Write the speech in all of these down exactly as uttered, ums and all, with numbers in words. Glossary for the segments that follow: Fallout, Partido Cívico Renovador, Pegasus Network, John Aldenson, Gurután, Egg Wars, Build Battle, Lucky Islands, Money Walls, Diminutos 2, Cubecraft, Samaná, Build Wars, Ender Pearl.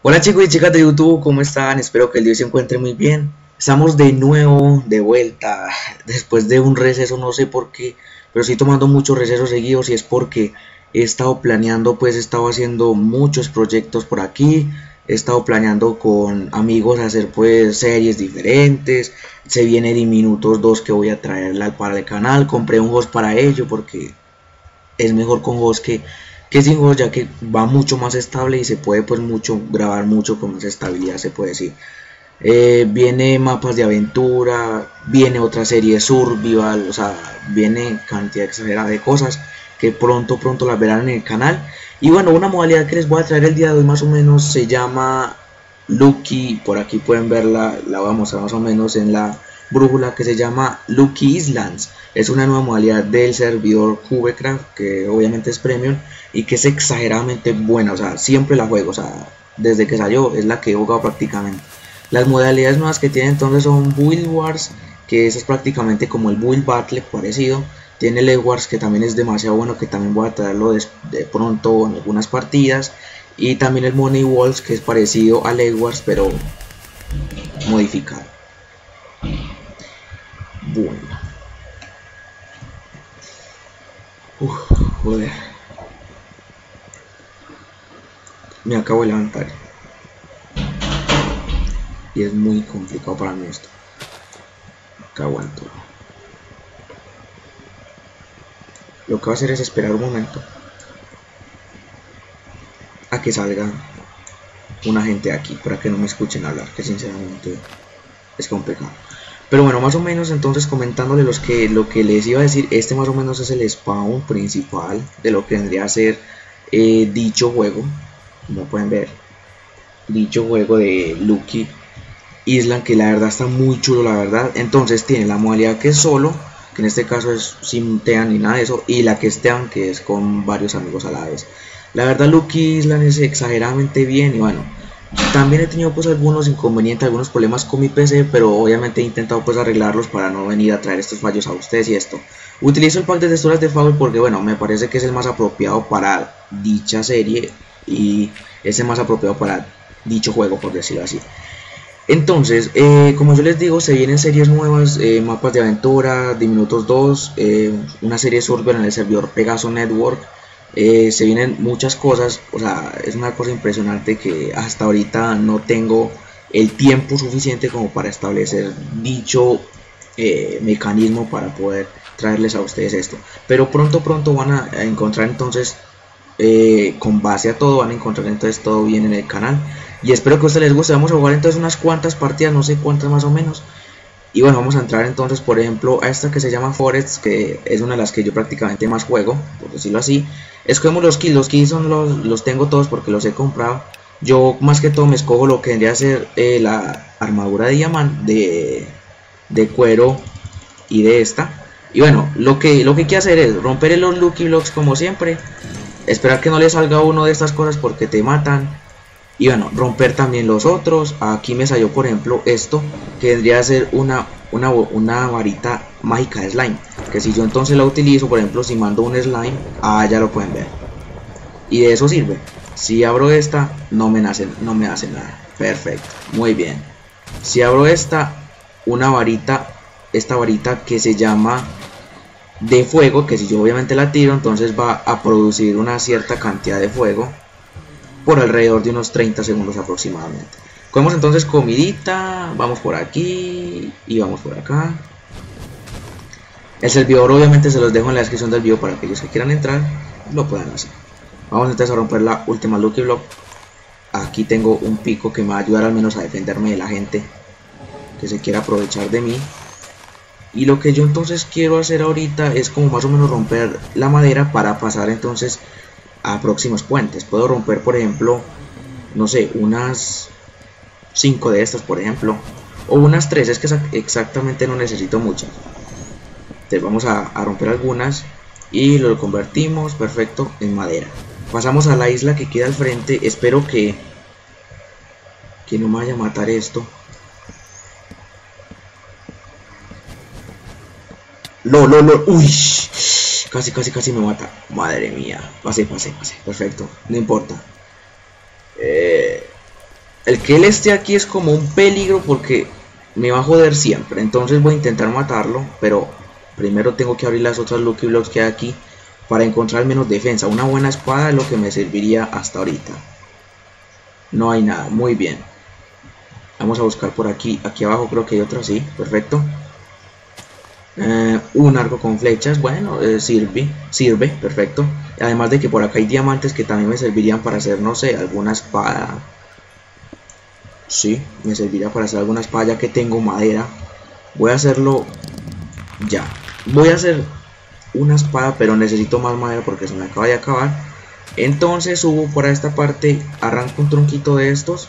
Hola chicos y chicas de YouTube, ¿cómo están? Espero que el día se encuentre muy bien. Estamos de nuevo, de vuelta, después de un receso, no sé por qué, pero estoy tomando muchos recesos seguidos y es porque he estado planeando, pues he estado haciendo muchos proyectos por aquí, he estado planeando con amigos hacer pues series diferentes. Se viene Diminutos dos que voy a traerla para el canal, compré un host para ello porque es mejor con host que... que sin host, ya que va mucho más estable y se puede pues mucho grabar mucho con más estabilidad, se puede decir. Eh, viene mapas de aventura, viene otra serie survival, o sea, viene cantidad exagerada de cosas que pronto pronto las verán en el canal. Y bueno, una modalidad que les voy a traer el día de hoy más o menos se llama Lucky, por aquí pueden verla, la voy a mostrar más o menos en la brújula, que se llama Lucky Islands. Es una nueva modalidad del servidor Cubecraft, que obviamente es premium y que es exageradamente buena, o sea, siempre la juego, o sea, desde que salió es la que he jugado prácticamente. Las modalidades nuevas que tiene entonces son Build Wars, que eso es prácticamente como el Build Battle parecido. Tiene el Egg Wars, que también es demasiado bueno, que también voy a traerlo de, de pronto en algunas partidas. Y también el Money Walls, que es parecido al Egg Wars pero modificado. Bueno. Uf, joder. Me acabo de levantar. Y es muy complicado para mí esto. Que aguanto. Lo que voy a hacer es esperar un momento a que salga una gente de aquí, para que no me escuchen hablar, que sinceramente es complicado. Pero bueno, más o menos entonces comentándole los que, lo que les iba a decir, este más o menos es el spawn principal de lo que vendría a ser eh, dicho juego, como pueden ver, dicho juego de Lucky Island, que la verdad está muy chulo, la verdad. Entonces tiene la modalidad que es solo, que en este caso es sin tean ni nada de eso, y la que es tean, que es con varios amigos a la vez. La verdad Lucky Island es exageradamente bien y bueno. También he tenido pues algunos inconvenientes, algunos problemas con mi P C, pero obviamente he intentado pues arreglarlos para no venir a traer estos fallos a ustedes y esto. Utilizo el pack de texturas de Fallout porque bueno, me parece que es el más apropiado para dicha serie y es el más apropiado para dicho juego, por decirlo así. Entonces, eh, como yo les digo, se vienen series nuevas, eh, mapas de aventura, Diminutos dos, eh, una serie survival en el servidor Pegasus Network. Eh, se vienen muchas cosas, o sea, es una cosa impresionante que hasta ahorita no tengo el tiempo suficiente como para establecer dicho eh, mecanismo para poder traerles a ustedes esto. Pero pronto pronto van a encontrar entonces, eh, con base a todo, van a encontrar entonces todo bien en el canal. Y espero que a ustedes les guste, vamos a jugar entonces unas cuantas partidas, no sé cuántas más o menos. Y bueno, vamos a entrar entonces por ejemplo a esta que se llama Forest, que es una de las que yo prácticamente más juego, por decirlo así. Escogemos los kills, los kills son los, los tengo todos porque los he comprado. Yo más que todo me escojo lo que vendría a ser eh, la armadura de diamante, de, de cuero y de esta. Y bueno, lo que, lo que hay que hacer es romper los Lucky Blocks como siempre, esperar que no le salga uno de estas cosas porque te matan. Y bueno, romper también los otros. Aquí me salió por ejemplo esto, que vendría a ser una, una, una varita mágica de slime, que si yo entonces la utilizo, por ejemplo si mando un slime, ah, ya lo pueden ver, y de eso sirve. Si abro esta, no me, nace, no me hace nada. Perfecto, muy bien. Si abro esta, una varita, esta varita que se llama de fuego, que si yo obviamente la tiro, entonces va a producir una cierta cantidad de fuego por alrededor de unos treinta segundos aproximadamente. Comemos entonces comidita, vamos por aquí y vamos por acá. El servidor obviamente se los dejo en la descripción del video para aquellos que quieran entrar, lo puedan hacer. Vamos entonces a romper la última Lucky Block. Aquí tengo un pico que me va a ayudar al menos a defenderme de la gente que se quiera aprovechar de mí. Y lo que yo entonces quiero hacer ahorita es como más o menos romper la madera para pasar entonces a próximos puentes. Puedo romper por ejemplo, no sé, unas cinco de estas por ejemplo, o unas tres, es que exactamente no necesito muchas. Entonces vamos a, a romper algunas y lo convertimos, perfecto, en madera. Pasamos a la isla que queda al frente. Espero que que no me vaya a matar esto. No, no, no, uy, casi, casi, casi me mata. Madre mía, pasé, pasé, pasé, perfecto, no importa. Eh, el que él esté aquí es como un peligro porque me va a joder siempre. Entonces voy a intentar matarlo, pero primero tengo que abrir las otras Lucky Blocks que hay aquí para encontrar menos defensa. Una buena espada es lo que me serviría hasta ahorita. No hay nada, muy bien. Vamos a buscar por aquí, aquí abajo creo que hay otra, sí, perfecto. Eh, un arco con flechas, bueno, eh, sirve, sirve, perfecto. Además de que por acá hay diamantes que también me servirían para hacer, no sé, alguna espada. Sí, me servirá para hacer alguna espada ya que tengo madera. Voy a hacerlo ya. Voy a hacer una espada, pero necesito más madera porque se me acaba de acabar. Entonces subo por esta parte, arranco un tronquito de estos.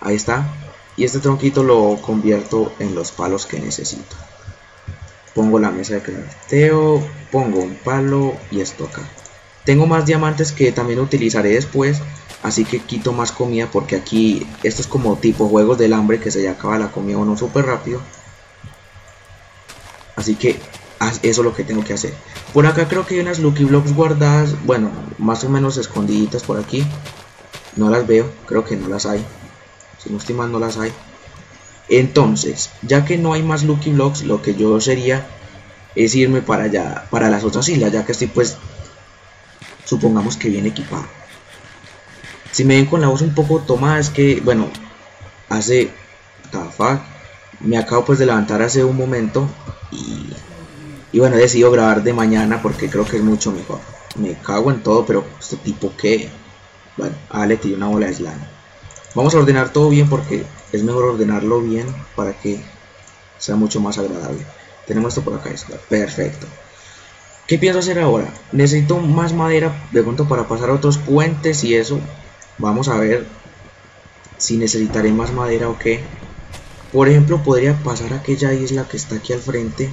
Ahí está. Y este tronquito lo convierto en los palos que necesito. Pongo la mesa de crafteo, pongo un palo y esto acá. Tengo más diamantes que también utilizaré después, así que quito más comida porque aquí esto es como tipo juegos del hambre que se le acaba la comida o no súper rápido. Así que eso es lo que tengo que hacer. Por acá creo que hay unas Lucky Blocks guardadas, bueno, más o menos escondiditas por aquí. No las veo, creo que no las hay. Si no estoy mal, no las hay. Entonces, ya que no hay más Lucky Blocks, lo que yo sería es irme para allá, para las otras islas, ya que estoy pues, supongamos que bien equipado. Si me ven con la voz un poco tomada es que, bueno, hace... Tafa, me acabo pues de levantar hace un momento y, y bueno, he decidido grabar de mañana porque creo que es mucho mejor. Me cago en todo, pero este tipo que... Bueno, ah, le tiré una bola de slime. Vamos a ordenar todo bien porque es mejor ordenarlo bien para que sea mucho más agradable. Tenemos esto por acá, esto, perfecto. ¿Qué pienso hacer ahora? Necesito más madera de pronto para pasar a otros puentes y eso. Vamos a ver si necesitaré más madera o qué. Por ejemplo, podría pasar a aquella isla que está aquí al frente.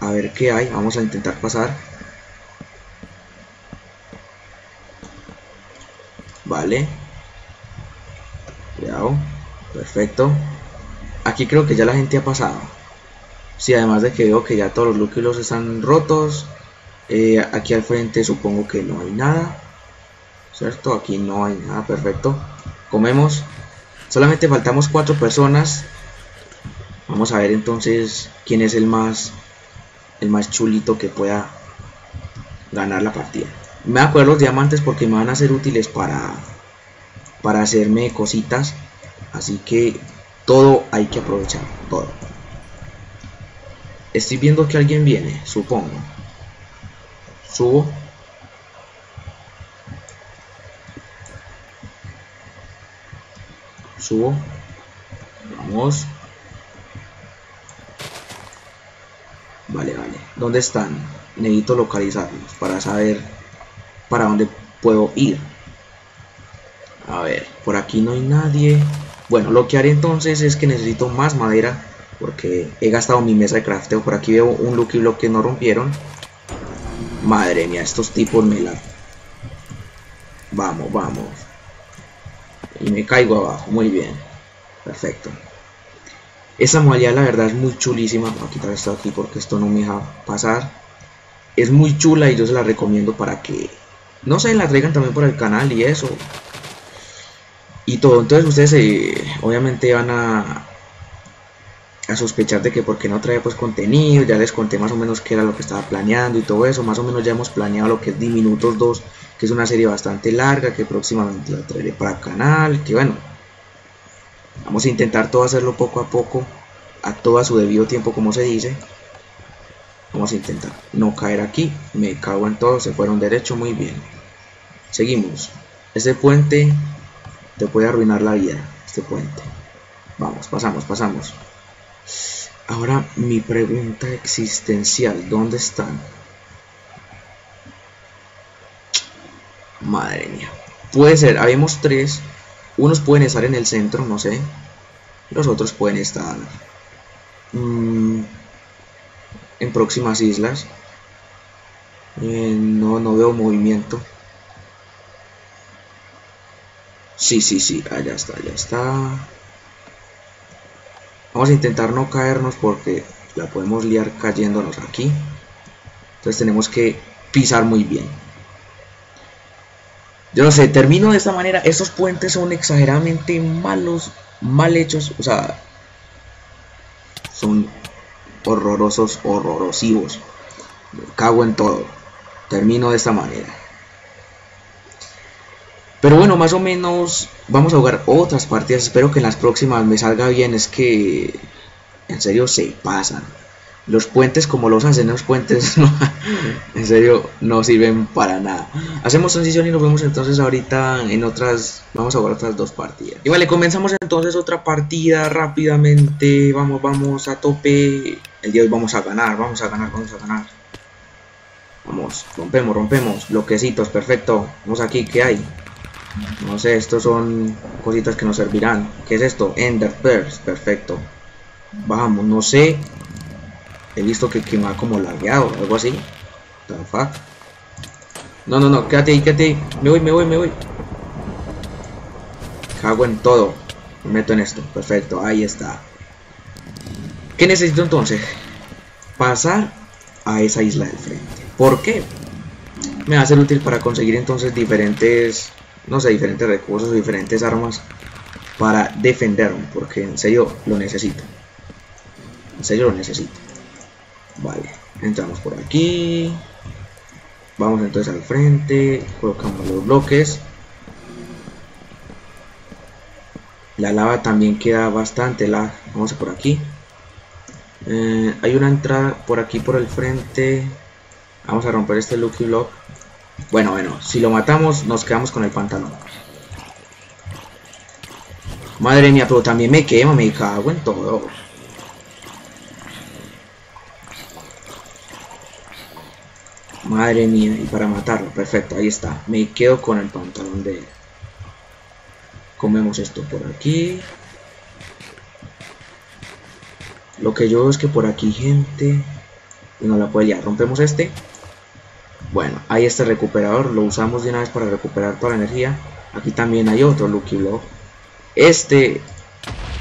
A ver qué hay. Vamos a intentar pasar. Vale. Cuidado. Perfecto. Aquí creo que ya la gente ha pasado. Sí, además de que veo que ya todos los Lucky Blocks están rotos. Eh, aquí al frente supongo que no hay nada, ¿cierto? Aquí no hay nada, perfecto. Comemos. Solamente faltamos cuatro personas. Vamos a ver entonces quién es el más, el más chulito que pueda ganar la partida. Me voy a coger los diamantes porque me van a ser útiles para, para hacerme cositas. Así que todo hay que aprovechar, todo. Estoy viendo que alguien viene, supongo. Subo. Subo. Vamos. Vale, vale. ¿Dónde están? Necesito localizarlos para saber para dónde puedo ir. A ver, por aquí no hay nadie. Bueno, lo que haré entonces es que necesito más madera, porque he gastado mi mesa de crafteo. Por aquí veo un Lucky Block que no rompieron. Madre mía, estos tipos me la... Vamos, vamos. Y me caigo abajo, muy bien. Perfecto. Esa modalidad la verdad es muy chulísima. Voy a quitar esto aquí porque esto no me deja pasar. Es muy chula y yo se la recomiendo para que... No sé, la traigan también por el canal y eso. Y todo, entonces ustedes eh, obviamente van a... a sospechar de que por qué no trae pues contenido. Ya les conté más o menos qué era lo que estaba planeando y todo eso. Más o menos ya hemos planeado lo que es Diminutos dos, que es una serie bastante larga que próximamente la traeré para el canal, que bueno, vamos a intentar todo hacerlo poco a poco, a todo a su debido tiempo, como se dice. Vamos a intentar no caer aquí. Me cago en todo, se fueron derecho, muy bien. Seguimos. Este puente te puede arruinar la vida, este puente. Vamos, pasamos, pasamos. Ahora mi pregunta existencial, ¿dónde están? Madre mía. Puede ser, habemos tres. Unos pueden estar en el centro, no sé. Los otros pueden estar mmm, en próximas islas. eh, No, no veo movimiento. Sí, sí, sí, allá está, allá está. Vamos a intentar no caernos porque la podemos liar cayéndonos aquí. Entonces tenemos que pisar muy bien. Yo no sé, termino de esta manera. Estos puentes son exageradamente malos, mal hechos, o sea, son horrorosos, horrorosivos. Me cago en todo. Termino de esta manera. Pero bueno, más o menos vamos a jugar otras partidas. Espero que en las próximas me salga bien. Es que en serio se pasan. Los puentes como los hacen, los puentes no, en serio no sirven para nada. Hacemos transición y nos vemos entonces ahorita en otras, vamos a jugar otras dos partidas. Y vale, comenzamos entonces otra partida rápidamente, vamos, vamos a tope. El día de hoy vamos a ganar, vamos a ganar, vamos a ganar. Vamos, rompemos, rompemos, bloquecitos, perfecto. Vamos aquí, ¿qué hay? No sé, estos son cositas que nos servirán. ¿Qué es esto? Ender Pearls, perfecto. Vamos, no sé. He visto que, que me ha como lagueado o algo así. No, no, no, quédate ahí, quédate ahí. Me voy, me voy, me voy. Cago en todo. Me meto en esto. Perfecto, ahí está. ¿Qué necesito entonces? Pasar a esa isla del frente. ¿Por qué? Me va a ser útil para conseguir entonces diferentes, no sé, diferentes recursos, diferentes armas para defenderme. Porque en serio lo necesito. En serio lo necesito. Vale, entramos por aquí. Vamos entonces al frente. Colocamos los bloques. La lava también queda bastante la. Vamos por aquí. eh, Hay una entrada por aquí por el frente. Vamos a romper este Lucky Block. Bueno, bueno, si lo matamos nos quedamos con el pantalón. Madre mía, pero también me quema, me cago en todo. Madre mía, y para matarlo, perfecto, ahí está. Me quedo con el pantalón de él. Comemos esto por aquí. Lo que yo veo es que por aquí, gente, y no la puede liar. Rompemos este. Bueno, ahí está el recuperador. Lo usamos de una vez para recuperar toda la energía. Aquí también hay otro Lucky Block. Este,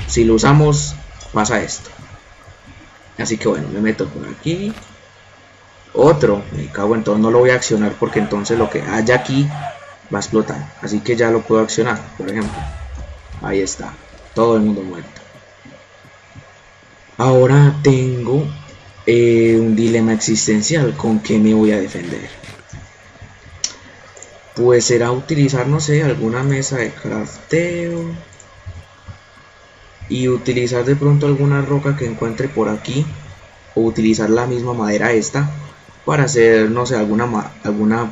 si lo usamos, pasa esto. Así que bueno, me meto por aquí. Otro, me cago en todo, no lo voy a accionar porque entonces lo que haya aquí va a explotar. Así que ya lo puedo accionar, por ejemplo. Ahí está, todo el mundo muerto. Ahora tengo eh, un dilema existencial, ¿con qué me voy a defender? Pues será utilizar, no sé, alguna mesa de crafteo. Y utilizar de pronto alguna roca que encuentre por aquí. O utilizar la misma madera esta. Para hacer, no sé, alguna alguna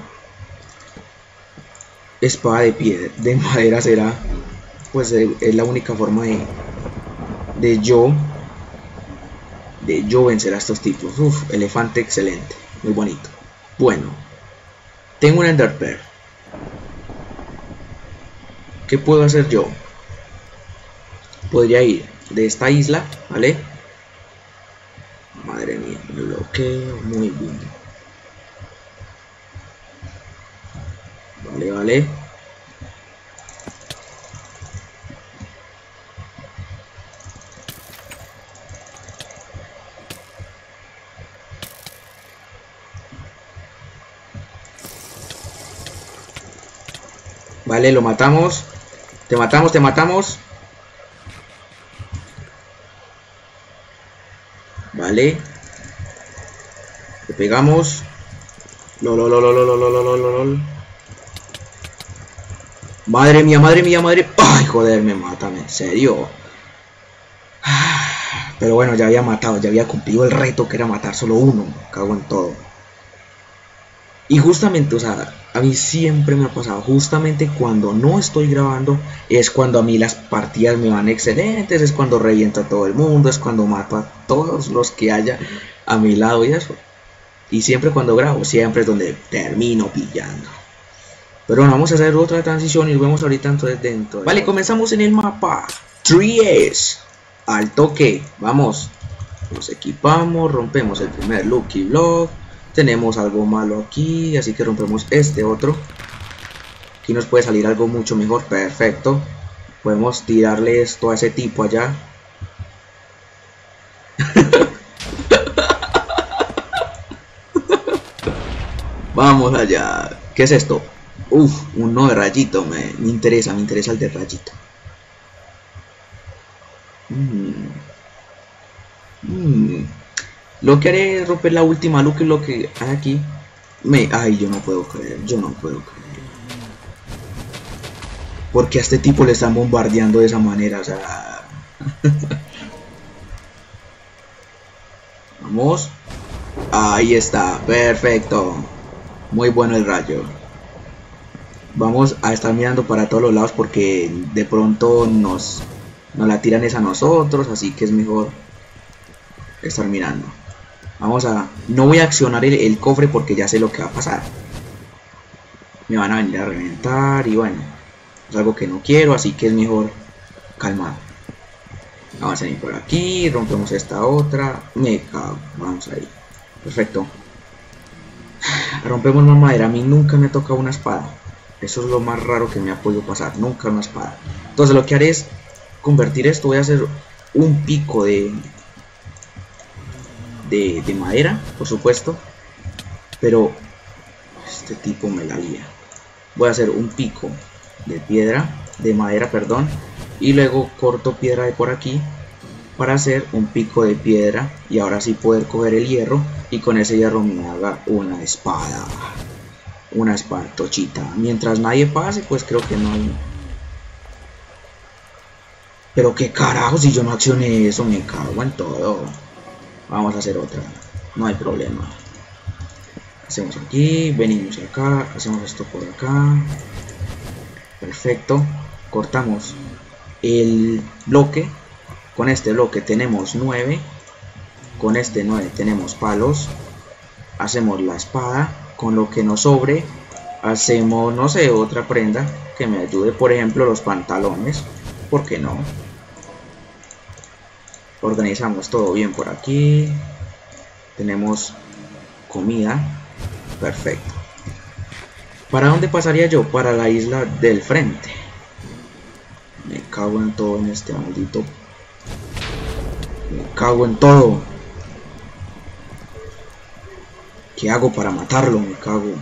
espada de piedra, de madera será. Pues es la única forma de, de yo de yo vencer a estos tipos. Uf, elefante excelente, muy bonito. Bueno, tengo un Ender Pearl. ¿Qué puedo hacer yo? Podría ir de esta isla, ¿vale? Madre mía, bloqueo, muy bien. Vale, vale. Vale, lo matamos. Te matamos, te matamos. Vale, le pegamos. Lololololololololol. Madre mía, madre mía, madre. Ay, joder, me matan, en serio. Pero bueno, ya había matado, ya había cumplido el reto que era matar solo uno. Me cago en todo. Y justamente, o sea, a mí siempre me ha pasado, justamente cuando no estoy grabando, es cuando a mí las partidas me van excelentes, es cuando reviento a todo el mundo, es cuando mato a todos los que haya a mi lado y eso. Y siempre cuando grabo, siempre es donde termino pillando. Pero bueno, vamos a hacer otra transición y nos vemos ahorita entonces dentro. Vale, comenzamos en el mapa. tres S. Al toque, vamos. Nos equipamos, rompemos el primer Lucky Block. Tenemos algo malo aquí, así que rompemos este otro. Aquí nos puede salir algo mucho mejor, perfecto. Podemos tirarle esto a ese tipo allá. Vamos allá. ¿Qué es esto? Uf, uno de rayito, me, me interesa, me interesa el de rayito. Mm. Mm. Lo que haré es romper la última luz, que es lo que hay aquí. Me, ay, yo no puedo creer, yo no puedo creer. Porque a este tipo le están bombardeando de esa manera, o sea... Vamos. Ahí está, perfecto. Muy bueno el rayo. Vamos a estar mirando para todos los lados porque de pronto nos, nos la tiran es a nosotros, así que es mejor estar mirando. Vamos a... No voy a accionar el, el cofre porque ya sé lo que va a pasar. Me van a venir a reventar y bueno, es algo que no quiero, así que es mejor calmado. Vamos a ir por aquí, rompemos esta otra. Me cago, vamos ahí. Perfecto. Rompemos más madera. A mí nunca me ha tocado una espada. Eso es lo más raro que me ha podido pasar, nunca una espada. Entonces lo que haré es convertir esto, voy a hacer un pico de de, de madera, por supuesto. Pero este tipo me la lía. Voy a hacer un pico de piedra, de madera, perdón. Y luego corto piedra de por aquí para hacer un pico de piedra. Y ahora sí poder coger el hierro y con ese hierro me haga una espada. Una espartochita. Mientras nadie pase, pues creo que no hay. Pero qué carajo, si yo no accioné eso, me cago en todo. Vamos a hacer otra. No hay problema. Hacemos aquí, venimos acá, hacemos esto por acá. Perfecto. Cortamos el bloque. Con este bloque tenemos nueve. Con este nueve tenemos palos. Hacemos la espada. Con lo que nos sobre hacemos, no sé, otra prenda que me ayude, por ejemplo los pantalones, ¿por qué no? Organizamos todo bien por aquí, tenemos comida, perfecto. ¿Para dónde pasaría yo? Para la isla del frente. Me cago en todo, en este maldito, me cago en todo. ¿Qué hago para matarlo? Me cago.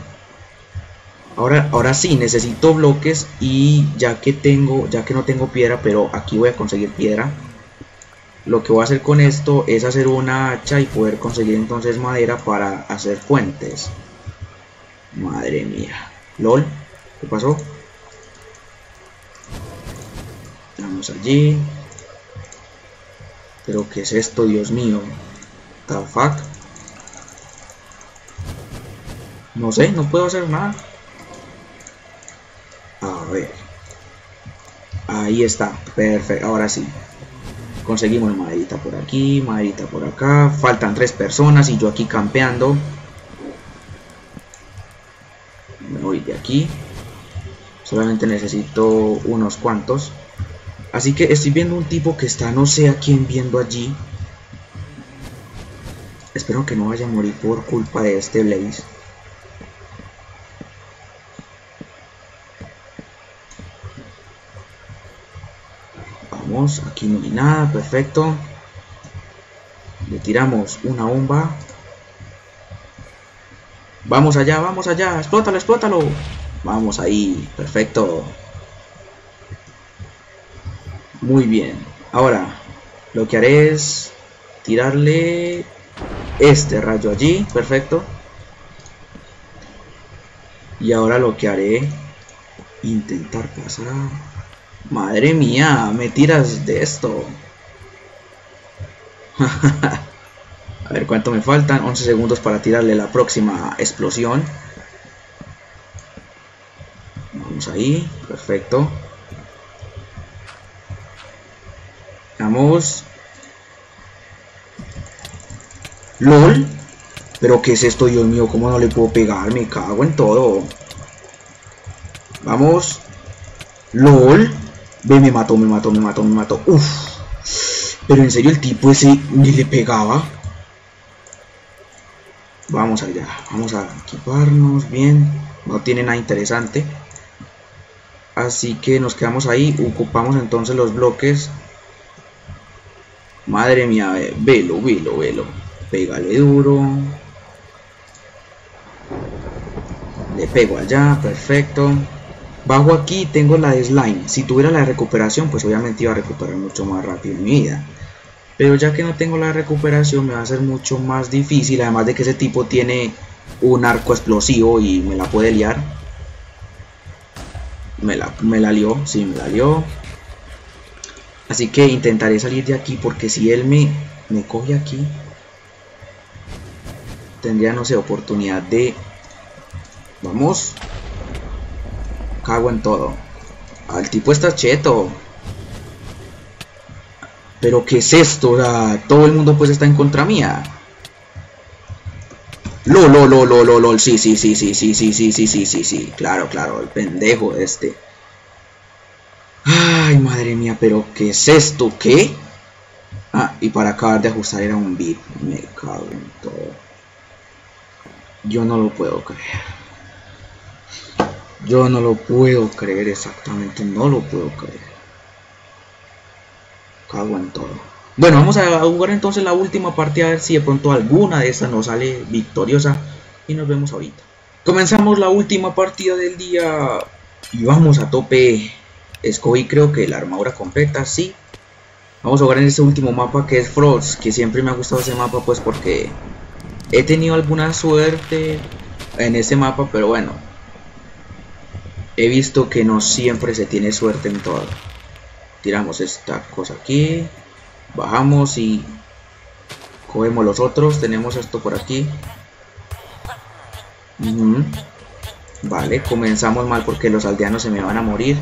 Ahora, ahora sí, necesito bloques. Y ya que tengo, ya que no tengo piedra, pero aquí voy a conseguir piedra. Lo que voy a hacer con esto es hacer una hacha y poder conseguir entonces madera para hacer puentes. Madre mía. LOL, ¿qué pasó? Vamos allí. Pero ¿qué es esto? Dios mío. The fuck. No sé, no puedo hacer nada. A ver. Ahí está, perfecto, ahora sí. Conseguimos maderita por aquí, maderita por acá. Faltan tres personas y yo aquí campeando. Me voy de aquí. Solamente necesito unos cuantos. Así que estoy viendo un tipo que está, no sé a quién viendo allí. Espero que no vaya a morir por culpa de este Blaze. Aquí no hay nada, perfecto. Le tiramos una bomba. Vamos allá, vamos allá. Explótalo, explótalo. Vamos ahí, perfecto. Muy bien. Ahora, lo que haré es tirarle este rayo allí, perfecto. Y ahora lo que haré, intentar pasar. Madre mía, me tiras de esto. A ver cuánto me faltan. once segundos para tirarle la próxima explosión. Vamos ahí, perfecto. Vamos. LOL. Pero qué es esto, Dios mío, cómo no le puedo pegar, me cago en todo. Vamos. LOL. Ve, me mató, me mató, me mató, me mató. Uff. Pero en serio, el tipo ese ni le pegaba. Vamos allá. Vamos a equiparnos bien. No tiene nada interesante. Así que nos quedamos ahí. Ocupamos entonces los bloques. Madre mía, ve, velo, velo, velo. Pégale duro. Le Le pego allá, perfecto. Bajo aquí, tengo la de slime. Si tuviera la de recuperación, pues obviamente iba a recuperar mucho más rápido en mi vida. Pero ya que no tengo la de recuperación, me va a ser mucho más difícil. Además de que ese tipo tiene un arco explosivo y me la puede liar. Me la, me la lió, sí, me la lió. Así que intentaré salir de aquí, porque si él me, me coge aquí, tendría, no sé, oportunidad de... Vamos. Cago en todo. Al tipo está cheto. Pero ¿qué es esto? O sea, todo el mundo pues está en contra mía. Lol, lol, lol, lol, lol. Sí, sí, sí, sí, sí, sí, sí, sí, sí, sí, sí. Claro, claro, el pendejo este. Ay, madre mía, pero ¿qué es esto? ¿Qué? Ah, y para acabar de ajustar era un beat. Me cago en todo. Yo no lo puedo creer. Yo no lo puedo creer, exactamente, no lo puedo creer. Cago en todo. Bueno, vamos a jugar entonces la última parte, a ver si de pronto alguna de estas nos sale victoriosa. Y nos vemos ahorita. Comenzamos la última partida del día. Y vamos a tope. Escogí, creo que la armadura completa, sí. Vamos a jugar en este último mapa que es Frost. Que siempre me ha gustado ese mapa, pues porque he tenido alguna suerte en ese mapa, pero bueno, he visto que no siempre se tiene suerte en todo. Tiramos esta cosa aquí. Bajamos y cogemos los otros. Tenemos esto por aquí. Uh-huh. Vale, comenzamos mal porque los aldeanos se me van a morir.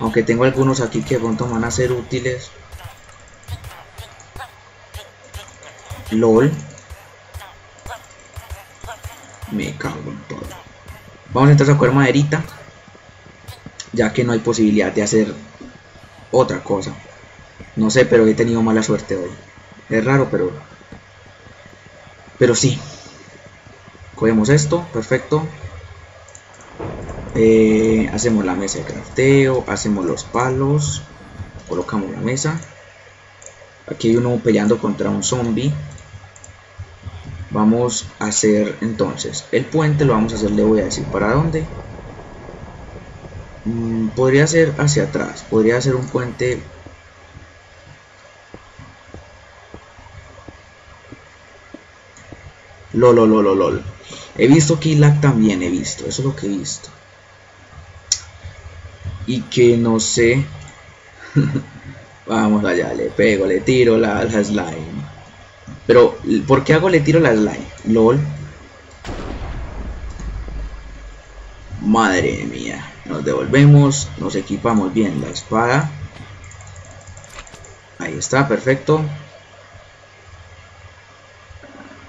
Aunque tengo algunos aquí que de pronto van a ser útiles. LOL. Me cago en todo. Vamos entonces a coger maderita, ya que no hay posibilidad de hacer otra cosa. No sé, pero he tenido mala suerte hoy. Es raro, pero... Pero sí. Cogemos esto, perfecto. Eh, hacemos la mesa de crafteo, hacemos los palos. Colocamos la mesa. Aquí hay uno peleando contra un zombie. Vamos a hacer entonces el puente, lo vamos a hacer, le voy a decir para dónde. Mm, podría ser hacia atrás, podría ser un puente. Lol, lol, lol, lol. He visto que Lag también he visto, eso es lo que he visto. Y que no sé. Vamos allá, le pego, le tiro la, la slime. Pero, ¿por qué hago le tiro la slime? LOL. Madre mía. Nos devolvemos. Nos equipamos bien la espada. Ahí está, perfecto.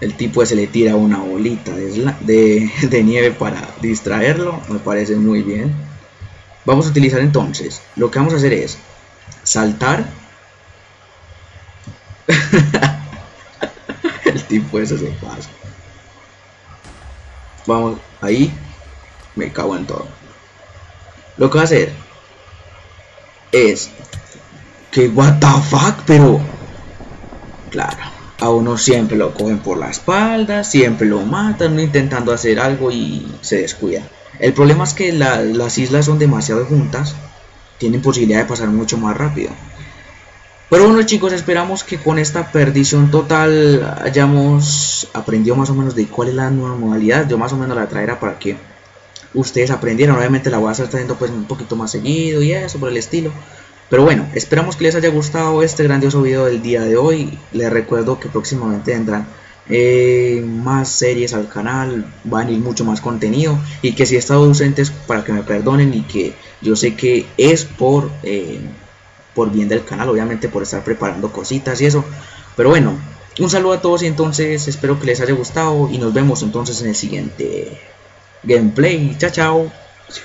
El tipo se le tira una bolita de, de, de nieve para distraerlo. Me parece muy bien. Vamos a utilizar entonces. Lo que vamos a hacer es saltar. Y pues eso se pasa. Vamos, ahí. Me cago en todo. Lo que voy a hacer es que what the fuck, pero claro, a uno siempre lo cogen por la espalda, siempre lo matan intentando hacer algo y se descuida. El problema es que la, las islas son demasiado juntas, tienen posibilidad de pasar mucho más rápido. Pero bueno, chicos, esperamos que con esta perdición total hayamos aprendido más o menos de cuál es la nueva modalidad. Yo más o menos la traerá para que ustedes aprendieran. Obviamente la voy a estar trayendo pues un poquito más seguido y eso por el estilo. Pero bueno, esperamos que les haya gustado este grandioso video del día de hoy. Les recuerdo que próximamente vendrán eh, más series al canal, va a venir mucho más contenido. Y que si he estado ausentes, para que me perdonen, y que yo sé que es por... Eh, por bien del canal, obviamente, por estar preparando cositas y eso. Pero bueno, un saludo a todos y entonces espero que les haya gustado y nos vemos entonces en el siguiente gameplay. Chao, chao.